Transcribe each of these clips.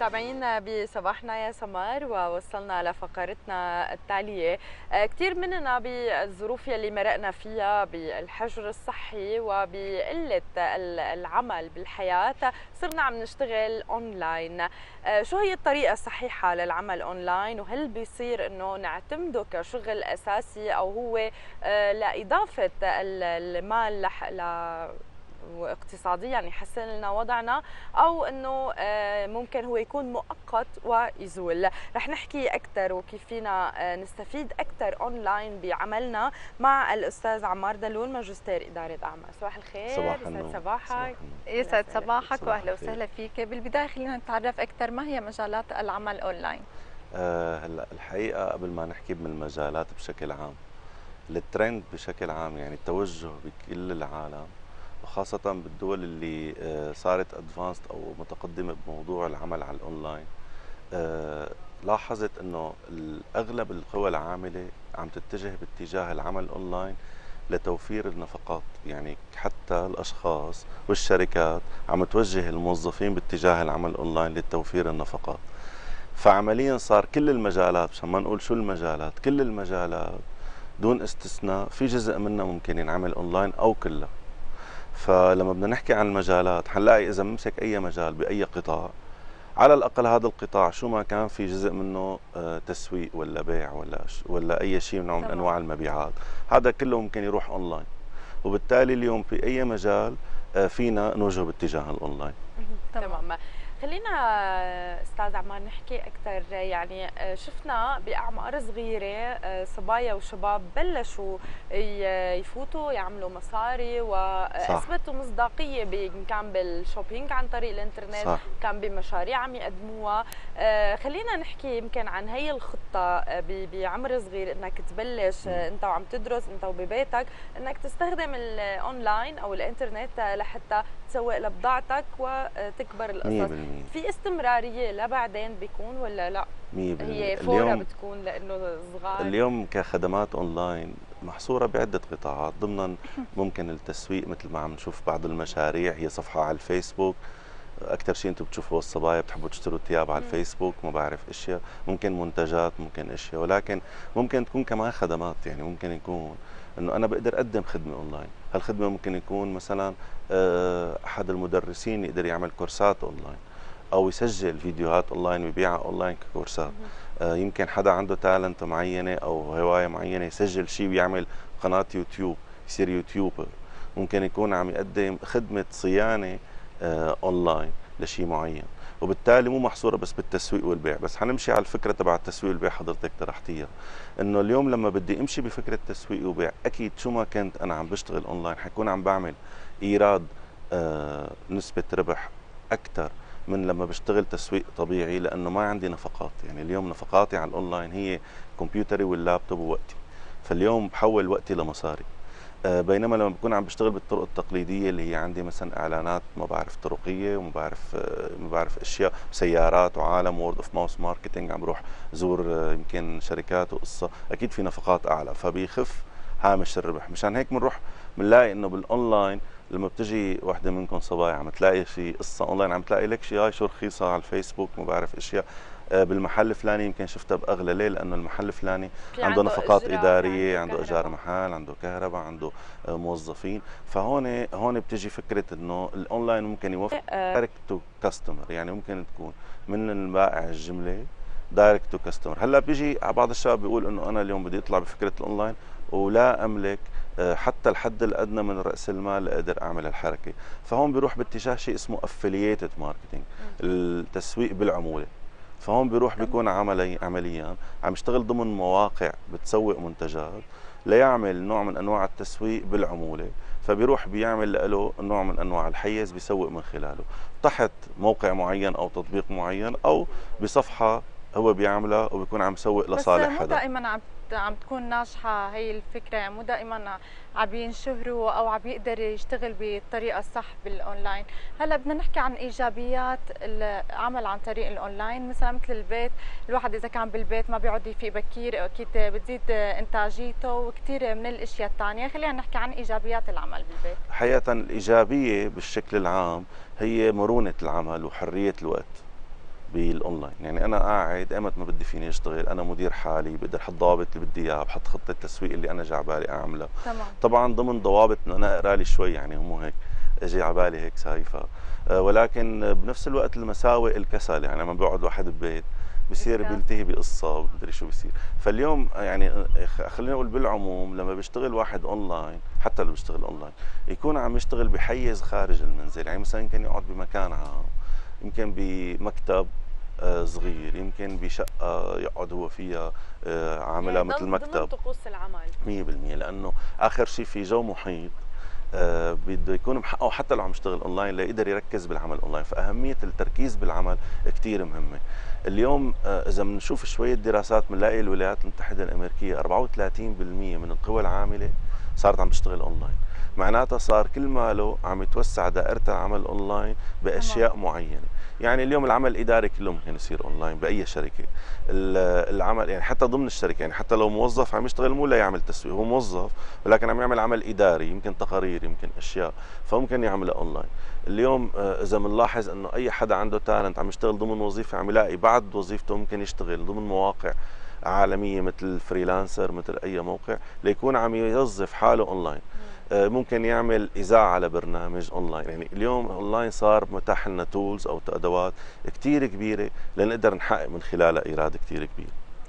متابعين بصباحنا يا سمار، ووصلنا لفقرتنا التالية. كثير مننا بالظروف يلي مرقنا فيها بالحجر الصحي وبقلة العمل بالحياة صرنا عم نشتغل اونلاين. شو هي الطريقة الصحيحة للعمل اونلاين، وهل بيصير انه نعتمده كشغل اساسي او هو لإضافة المال واقتصاديا يعني يحسن لنا وضعنا، او انه ممكن هو يكون مؤقت ويزول؟ رح نحكي اكثر وكيف فينا نستفيد اكثر اونلاين بعملنا مع الاستاذ عمار دلول، ماجستير اداره اعمال. صباح الخير، يسعد صباحك. يسعد صباحك واهلا وسهلا فيك. بالبدايه خلينا نتعرف اكثر، ما هي مجالات العمل اونلاين؟ هلا الحقيقه قبل ما نحكي بالمجالات بشكل عام، الترند بشكل عام يعني التوجه بكل العالم وخاصة بالدول اللي صارت ادفانسد او متقدمة بموضوع العمل على الاونلاين، لاحظت انه اغلب القوى العاملة عم تتجه باتجاه العمل اونلاين لتوفير النفقات، يعني حتى الاشخاص والشركات عم توجه الموظفين باتجاه العمل اونلاين لتوفير النفقات. فعمليا صار كل المجالات، مشان ما نقول شو المجالات، كل المجالات دون استثناء في جزء منها ممكن ينعمل اونلاين او كلها. فلما بدنا نحكي عن المجالات حنلاقي اذا بنمسك اي مجال باي قطاع، على الاقل هذا القطاع شو ما كان في جزء منه تسويق ولا بيع ولا اي شيء من انواع المبيعات، هذا كله ممكن يروح اونلاين. وبالتالي اليوم في اي مجال فينا نوجه باتجاه الاونلاين. تمام. خلينا استاذ عمار نحكي اكثر. يعني شفنا باعمار صغيره صبايا وشباب بلشوا يفوتوا يعملوا مصاري واثبتوا مصداقيه، ان كان بالشوبينج عن طريق الانترنت، كان بمشاريع عم يقدموها. خلينا نحكي يمكن عن هي الخطه بعمر صغير، انك تبلش انت وعم تدرس، انت وببيتك، انك تستخدم الاونلاين او الانترنت لحتى تسوق لبضاعتك وتكبر القصص. في استمراريه لبعدين بيكون ولا لا؟ هي فورة بتكون لانه صغار. اليوم كخدمات اونلاين محصوره بعده قطاعات، ضمنا ممكن التسويق، مثل ما عم نشوف بعض المشاريع هي صفحه على الفيسبوك. اكثر شيء انتم بتشوفوا الصبايا بتحبوا تشتروا ثياب على الفيسبوك، ما بعرف اشياء، ممكن منتجات، ممكن اشياء، ولكن ممكن تكون كمان خدمات. يعني ممكن يكون انه انا بقدر اقدم خدمه اونلاين، هالخدمه ممكن يكون مثلا احد المدرسين يقدر يعمل كورسات اونلاين او يسجل فيديوهات اونلاين ويبيعها اونلاين ككورسات. يمكن حدا عنده تالنت معينه او هوايه معينه يسجل شيء ويعمل قناه يوتيوب، يصير يوتيوبر. ممكن يكون عم يقدم خدمه صيانه اونلاين لشيء معين، وبالتالي مو محصوره بس بالتسويق والبيع. بس حنمشي على الفكره تبع التسويق والبيع حضرتك طرحتيها، انه اليوم لما بدي امشي بفكره تسويق وبيع، اكيد شو ما كنت انا عم بشتغل اونلاين حكون عم بعمل ايراد نسبه ربح اكثر من لما بشتغل تسويق طبيعي، لانه ما عندي نفقات. يعني اليوم نفقاتي على الاونلاين هي كمبيوتري واللابتوب ووقتي، فاليوم بحول وقتي لمصاري. بينما لما بكون عم بشتغل بالطرق التقليديه اللي هي عندي مثلا اعلانات، ما بعرف طرقيه، وما بعرف اشياء، سيارات وعالم وورد اوف ماوس ماركتينج، عم بروح زور يمكن شركات وقصه، اكيد في نفقات اعلى فبيخف هامش الربح. مشان هيك بنروح بنلاقي انه بالاونلاين لما بتجي وحده منكم صبايا عم تلاقي شيء قصه اونلاين، عم تلاقي لك شيء هاي شو رخيصه على الفيسبوك، ما بعرف اشياء بالمحل الفلاني يمكن شفتها باغلى. ليه؟ لانه المحل الفلاني عنده نفقات اداريه، عنده ايجار محل، عنده كهرباء، عنده موظفين. فهون بتجي فكره انه الاونلاين ممكن يوفر دايركت تو كاستمر، يعني ممكن تكون من البائع الجمله دايركت تو كاستمر. هلا بيجي بعض الشباب بيقول انه انا اليوم بدي اطلع بفكره الاونلاين ولا املك حتى الحد الادنى من راس المال لاقدر اعمل الحركه، فهون بيروح باتجاه شيء اسمه افلييتد ماركتينج، التسويق بالعموله. فهون بيروح بيكون عمليا عم يشتغل ضمن مواقع بتسوق منتجات ليعمل نوع من انواع التسويق بالعموله، فبيروح بيعمل له نوع من انواع الحيز بيسوق من خلاله تحت موقع معين او تطبيق معين او بصفحه هو بيعملها وبيكون عم يسوق لصالح حدا. بس مو دائما عم تكون ناجحه هي الفكره، يعني مو دائما عم ينشهروا او عم يقدر يشتغل بالطريقه الصح بالاونلاين. هلا بدنا نحكي عن ايجابيات العمل عن طريق الاونلاين، مثلا مثل البيت، الواحد اذا كان بالبيت ما بيقعد يفيق بكير، اكيد بتزيد انتاجيته وكثير من الاشياء الثانيه. خلينا نحكي عن ايجابيات العمل بالبيت. حقيقه الايجابيه بالشكل العام هي مرونه العمل وحريه الوقت. بالاونلاين، يعني انا قاعد ايمت ما بدي فيني اشتغل، انا مدير حالي، بقدر احط ضوابط اللي بدي اياها، بحط خطه التسويق اللي انا جا على بالي اعملها. طبعا ضمن ضوابط انه انا اقرا لي شوي، يعني مو هيك اجي على بالي هيك سايفه، ولكن بنفس الوقت المساوئ الكسل، يعني لما بقعد واحد ببيت بصير بيلتهي بقصه بدري شو بصير. فاليوم يعني خلينا نقول بالعموم لما بيشتغل واحد اونلاين، حتى لو بيشتغل اونلاين يكون عم يشتغل بحيز خارج المنزل، يعني مثلا يمكن يقعد بمكان عام، يمكن بمكتب صغير، يمكن بشقه يقعد هو فيها عاملها مثل مكتب، طقوس العمل 100%، لانه اخر شيء في جو محيط بده يكون محققه حتى لو عم يشتغل اونلاين ليقدر يركز بالعمل اونلاين. فاهميه التركيز بالعمل كثير مهمه. اليوم اذا بنشوف شويه دراسات بنلاقي الولايات المتحده الامريكيه 34% من القوى العامله صارت عم تشتغل اونلاين، معناتها صار كل ماله عم يتوسع دائره العمل اونلاين باشياء معينه. يعني اليوم العمل الاداري كله ممكن يصير اونلاين باي شركه، العمل يعني حتى ضمن الشركه، يعني حتى لو موظف عم يشتغل مو لا يعمل تسويق، هو موظف ولكن عم يعمل عمل اداري، يمكن تقارير، يمكن اشياء، فممكن يعملها اونلاين. اليوم اذا بنلاحظ انه اي حدا عنده تالنت عم يشتغل ضمن وظيفه عم يلاقي بعد وظيفته ممكن يشتغل ضمن مواقع عالميه مثل فريلانسر، مثل اي موقع، ليكون عم يوظف حاله اونلاين. ممكن يعمل إذاعة على برنامج أونلاين، يعني اليوم أونلاين صار متاح لنا تولز أو أدوات كتير كبيرة لنقدر نحقق من خلالها إيراد كتير كبير.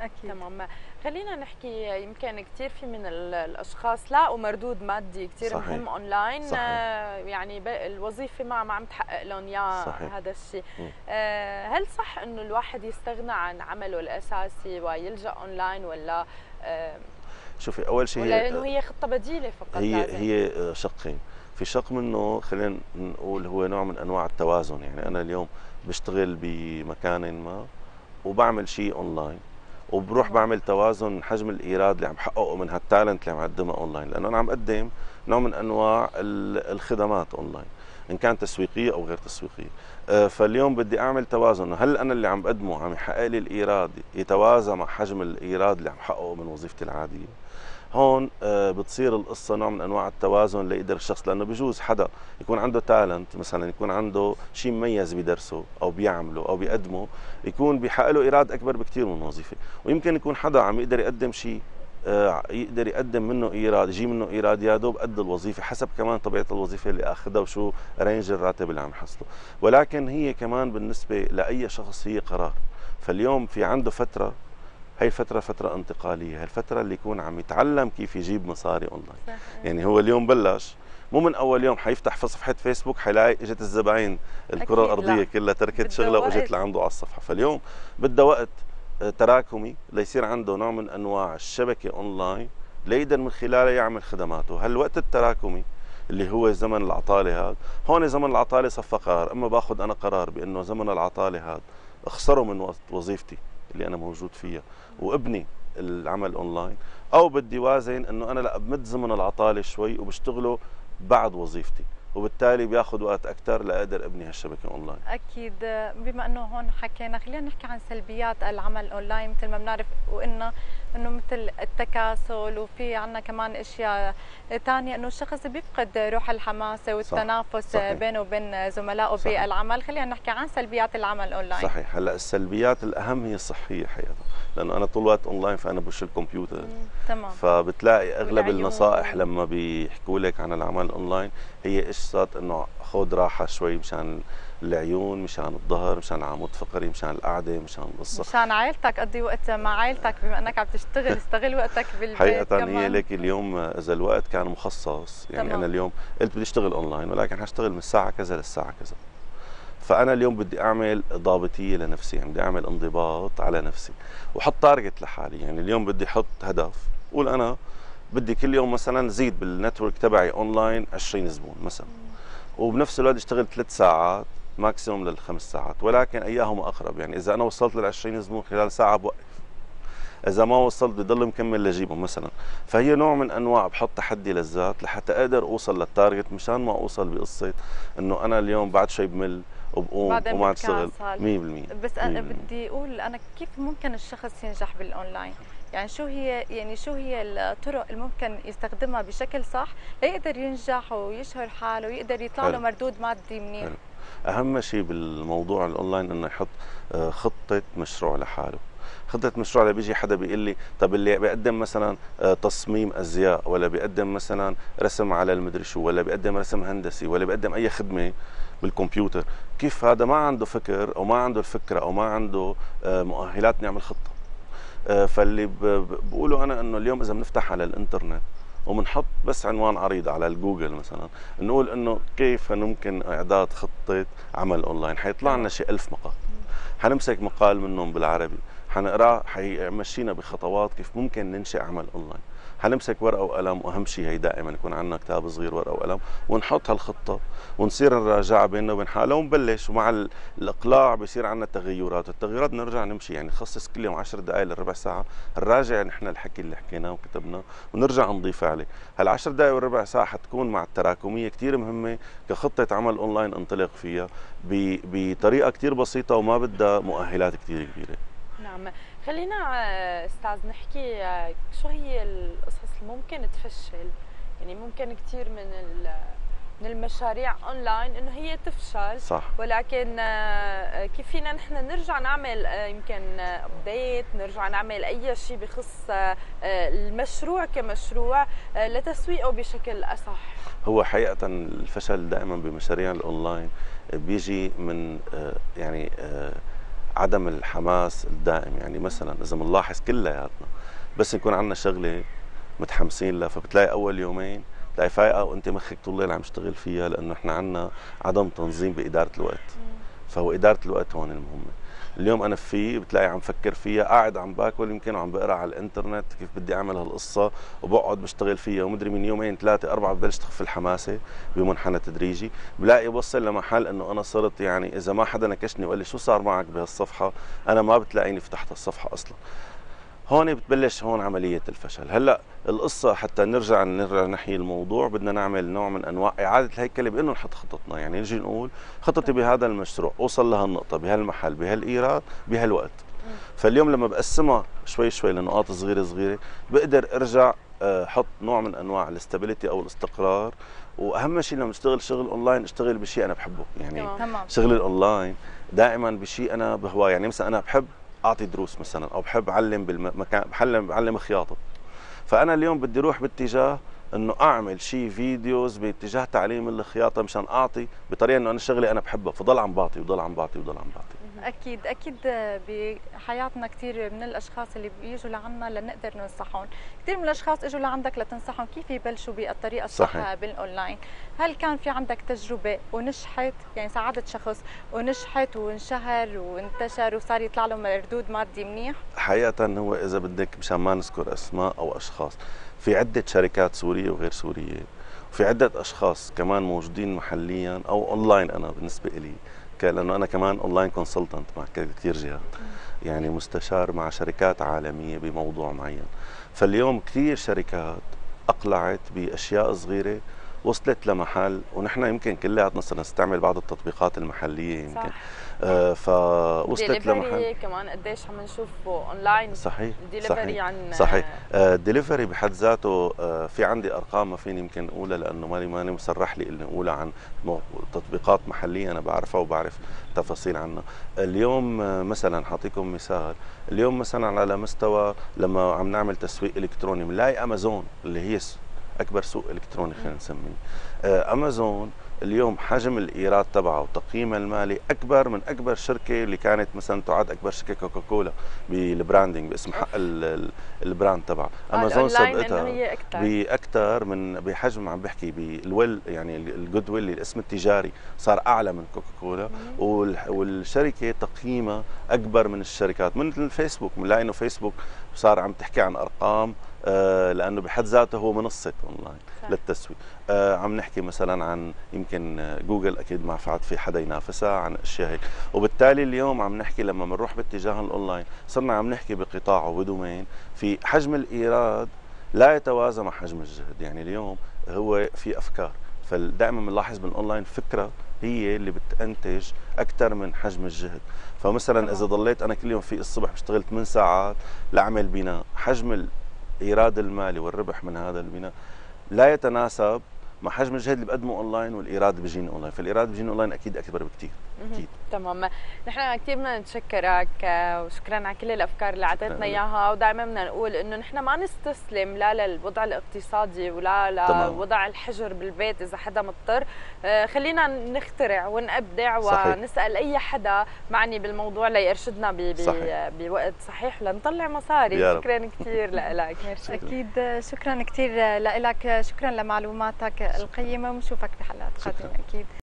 أكيد. تمام، خلينا نحكي يمكن كتير في من الأشخاص لقوا مردود مادي كتير مهم أونلاين. صحيح. يعني الوظيفة ما عم تحقق لهم يا هذا الشيء. هل صح إنه الواحد يستغنى عن عمله الأساسي ويلجأ أونلاين ولا شوفي اول شيء لانه هي خطه بديله فقط؟ هي شقين، في شق منه خلينا نقول هو نوع من انواع التوازن، يعني انا اليوم بشتغل بمكان ما وبعمل شيء اونلاين وبروح بعمل توازن من حجم الايراد اللي عم بحققه من هالتالنت اللي عم اقدمها اونلاين، لانه انا عم اقدم نوع من انواع الخدمات اونلاين ان كان تسويقيه او غير تسويقيه. فاليوم بدي اعمل توازن، هل انا اللي عم بقدمه عم يحقق لي الايراد يتوازى مع حجم الايراد اللي عم بحققه من وظيفتي العاديه؟ هون بتصير القصه نوع من انواع التوازن ليقدر الشخص، لانه بجوز حدا يكون عنده تالنت، مثلا يكون عنده شيء مميز بدرسه او بيعمله او بيقدمه، يكون بيحقق له ايراد اكبر بكثير من وظيفه، ويمكن يكون حدا عم يقدر يقدم شيء يقدر يقدم منه ايراد، يجي منه ايراد يا دوب قد الوظيفه، حسب كمان طبيعه الوظيفه اللي اخذها وشو رينج الراتب اللي عم يحصله. ولكن هي كمان بالنسبه لاي شخص هي قرار. فاليوم في عنده فتره، هي الفترة فترة انتقالية، هي الفترة اللي يكون عم يتعلم كيف يجيب مصاري اونلاين. يعني هو اليوم بلش مو من اول يوم حيفتح في صفحة فيسبوك حيلاقي اجت الزباين الكرة الارضية كلها تركت شغلها واجت لعنده على الصفحة. فاليوم بدها وقت تراكمي ليصير عنده نوع من انواع الشبكة اونلاين ليقدر من خلاله يعمل خدماته. هالوقت التراكمي اللي هو زمن العطالة هذا، هون زمن العطالة صفى قرار، اما باخذ انا قرار بانه زمن العطالة هذا اخسره من وقت وظيفتي اللي انا موجود فيها وابني العمل اونلاين، او بدي وازن انه انا لا بمد زمن العطاله شوي وبشتغله بعد وظيفتي، وبالتالي بياخذ وقت اكثر لاقدر ابني هالشبكه اونلاين. اكيد. بما انه هون حكينا خلينا نحكي عن سلبيات العمل اونلاين، مثل ما بنعرف وقلنا انه مثل التكاسل، وفي عندنا كمان اشياء ثانيه انه الشخص بيفقد روح الحماس والتنافس. صحيح. بينه وبين زملائه بالعمل. خلينا نحكي عن سلبيات العمل اونلاين. صحيح. هلا السلبيات الاهم هي الصحيه حقيقه، لانه انا طول الوقت اونلاين فانا بوش الكمبيوتر. تمام. فبتلاقي اغلب النصائح لما بيحكوا لك عن العمل اونلاين هي قصة انه خذ راحه شوي مشان العيون، مشان الظهر، مشان العمود الفقري، مشان القعده، مشان القصه، مشان عائلتك، قضي وقت مع عائلتك. بما انك عم تشتغل استغل وقتك بالبيت حقيقه كمان. هي لك اليوم اذا الوقت كان مخصص، يعني تمام. انا اليوم قلت بدي اشتغل اونلاين ولكن حاشتغل من الساعه كذا للساعه كذا، فانا اليوم بدي اعمل ضابطيه لنفسي، يعني بدي اعمل انضباط على نفسي واحط تارجت لحالي. يعني اليوم بدي احط هدف، قول انا بدي كل يوم مثلا زيد بالنتورك تبعي اونلاين 20 زبون مثلا، وبنفس الوقت اشتغل 3 ساعات ماكسيموم ل5 ساعات، ولكن اياهما اقرب. يعني اذا انا وصلت لل20 زبون خلال ساعه بوقف، اذا ما وصلت بضل مكمل لجيبهم مثلا. فهي نوع من انواع بحط تحدي للذات لحتى اقدر اوصل للتارجت، مشان ما اوصل بقصه انه انا اليوم بعد شوي بمل وبقوم وما عاد اشتغل 100%. بس انا بدي اقول انا كيف ممكن الشخص ينجح بالاونلاين؟ يعني شو هي الطرق الممكن يستخدمها بشكل صح ليقدر ينجح ويشهر حاله ويقدر يطلع له مردود مادي منيح؟ اهم شيء بالموضوع الاونلاين انه يحط خطه مشروع لحاله. خطه مشروع بيجي حدا بيقول لي طب اللي بيقدم مثلا تصميم ازياء، ولا بيقدم مثلا رسم على المدري شو، ولا بيقدم رسم هندسي، ولا بيقدم اي خدمه بالكمبيوتر، كيف هذا ما عنده فكر او ما عنده الفكره او ما عنده مؤهلات نعمل خطه؟ فاللي بقوله انا انه اليوم اذا بنفتح على الانترنت وبنحط بس عنوان عريض على الجوجل مثلا، نقول انه كيف ممكن اعداد خطه عمل اونلاين، حيطلع لنا شيء 1000 مقال. حنمسك مقال منهم بالعربي حنقراه، حيمشينا بخطوات كيف ممكن ننشئ عمل اونلاين. حنمسك ورقه وقلم، واهم شيء هي دائما يكون عندنا كتاب صغير ورقه وقلم، ونحط هالخطه ونصير نراجعها بيننا وبين حالها ونبلش، ومع الاقلاع بصير عندنا تغيرات، والتغيرات بنرجع نمشي، يعني نخصص كل يوم 10 دقائق لربع ساعه نراجع نحن الحكي اللي حكيناه وكتبناه ونرجع نضيف عليه. هال10 دقائق والربع ساعه حتكون مع التراكميه كثير مهمه كخطه عمل اونلاين انطلق فيها بطريقه كثير بسيطه وما بدها مؤهلات كثير كبيره. نعم، خلينا استاذ نحكي شو هي القصص اللي ممكن تفشل، يعني ممكن كثير من المشاريع اونلاين انه هي تفشل، صح. ولكن كيف فينا نحن نرجع نعمل يمكن ابديت، نرجع نعمل اي شيء بخص المشروع كمشروع لتسويقه بشكل اصح؟ هو حقيقه الفشل دائما بمشاريع الاونلاين بيجي من يعني عدم الحماس الدائم. يعني مثلا اذا بنلاحظ كلياتنا بس يكون عندنا شغله متحمسين لها، فبتلاقي اول يومين بتلاقي فايقه وانت مخك طول الليل عم تشتغل فيها، لانه احنا عندنا عدم تنظيم باداره الوقت. فهو اداره الوقت هون المهمه. اليوم انا فيه بتلاقي عم فكر فيها، قاعد عم باكل يمكن وعم بقرا على الانترنت كيف بدي اعمل هالقصه، وبقعد بشتغل فيها ومدري من يومين ثلاثه اربعه ببلش تخف الحماسه بمنحنى تدريجي، بلاقي بوصل لمحل انه انا صرت يعني اذا ما حدا نكشني وقال لي شو صار معك بهالصفحه انا ما بتلاقيني فتحت الصفحه اصلا. هون بتبلش هون عمليه الفشل. هلا القصه حتى نرجع نحيي الموضوع بدنا نعمل نوع من انواع اعاده الهيكله بانه نحط خططنا، يعني نجي نقول خطتي بهذا المشروع اوصل لهالنقطه بهالمحل بهالايراد بهالوقت. فاليوم لما بقسمها شوي شوي لنقاط صغيره صغيره بقدر ارجع حط نوع من انواع الاستابيليتي او الاستقرار. واهم شيء لما اشتغل شغل اونلاين اشتغل بشيء انا بحبه، يعني شغل الاونلاين دائما بشيء انا بهواه. يعني مثلا انا بحب اعطي دروس مثلا، او بحب اعلم بالمكان، بعلم خياطه، فانا اليوم بدي اروح باتجاه انه اعمل شيء فيديوز باتجاه تعليم الخياطه مشان اعطي بطريقه انه انا شغلي انا بحبها، فضل عم بعطي وضل عم بعطي وضل عم بعطي. اكيد اكيد بحياتنا كثير من الاشخاص اللي بيجوا لعنا لنقدر ننصحهم، كثير من الاشخاص اجوا لعندك لتنصحهم كيف يبلشوا بالطريقه الصح بالاونلاين، هل كان في عندك تجربه ونجحت، يعني ساعدت شخص ونجحت وانشهر وانتشر وصار يطلع له مردود مادي منيح؟ حقيقه هو اذا بدك مشان ما نذكر اسماء او اشخاص، في عدة شركات سورية وغير سورية، وفي عدة أشخاص كمان موجودين محلياً أو أونلاين. أنا بالنسبة إلي لأنه أنا كمان أونلاين كونسلتنت مع كثير جهات، يعني مستشار مع شركات عالمية بموضوع معين، فاليوم كثير شركات أقلعت بأشياء صغيرة وصلت لمحل، ونحن يمكن كلياتنا صرنا نستعمل بعض التطبيقات المحلية يمكن، صح. فوصلت لمحل كمان قديش عم نشوفه اونلاين، صحيح الدليفري عن صحيح. الدليفري بحد ذاته في عندي ارقام ما فيني يمكن اقولها لانه ماني مسرح لي اني اقولها، عن تطبيقات محلية انا بعرفها وبعرف تفاصيل عنها. اليوم مثلا حاعطيكم مثال، اليوم مثلا على مستوى لما عم نعمل تسويق الكتروني بنلاقي امازون اللي هي اكبر سوق الكتروني خلينا نسميه. امازون اليوم حجم الايراد تبعه وتقييمه المالي اكبر من اكبر شركه اللي كانت مثلا تعد اكبر شركه كوكاكولا بالبراندنج باسم حق البراند تبعه. امازون سبقتها باكثر من بحجم، عم بحكي بالويل يعني الجود ويل الاسم التجاري صار اعلى من كوكاكولا، والشركه تقييمها اكبر من الشركات. مثل فيسبوك بنلاقي انه فيسبوك صار عم تحكي عن ارقام لانه بحد ذاته هو منصه اونلاين للتسويق. عم نحكي مثلا عن يمكن جوجل اكيد ما فعاد في حدا ينافسها عن اشياء هيك، وبالتالي اليوم عم نحكي لما بنروح باتجاه الاونلاين صرنا عم نحكي بقطاع وبدومين في حجم الايراد لا يتوازى مع حجم الجهد. يعني اليوم هو في افكار، فدائما بنلاحظ بالاونلاين فكره هي اللي بتنتج اكثر من حجم الجهد. فمثلا اذا ضليت انا كل يوم في الصبح بشتغل 8 ساعات لاعمل بناء، حجم الايراد المالي والربح من هذا البناء لا يتناسب مع حجم الجهد اللي بقدمه اونلاين والايراد بيجينا اونلاين، فالايراد بيجينا اونلاين اكيد اكبر بكثير. اكيد تمام. نحن كثير بدنا نتشكرك وشكرا على كل الافكار اللي اعطيتنا اياها، ودائما بدنا نقول انه نحن ما نستسلم لا للوضع الاقتصادي ولا لوضع الحجر بالبيت اذا حدا مضطر. خلينا نخترع ونبدع ونسال اي حدا معني بالموضوع ليرشدنا بوقت صحيح لنطلع مصاري. شكرا كثير لك. اكيد شكرا كثير لك، شكرا لمعلوماتك القيمة ونشوفك بحلقات قادمة أكيد.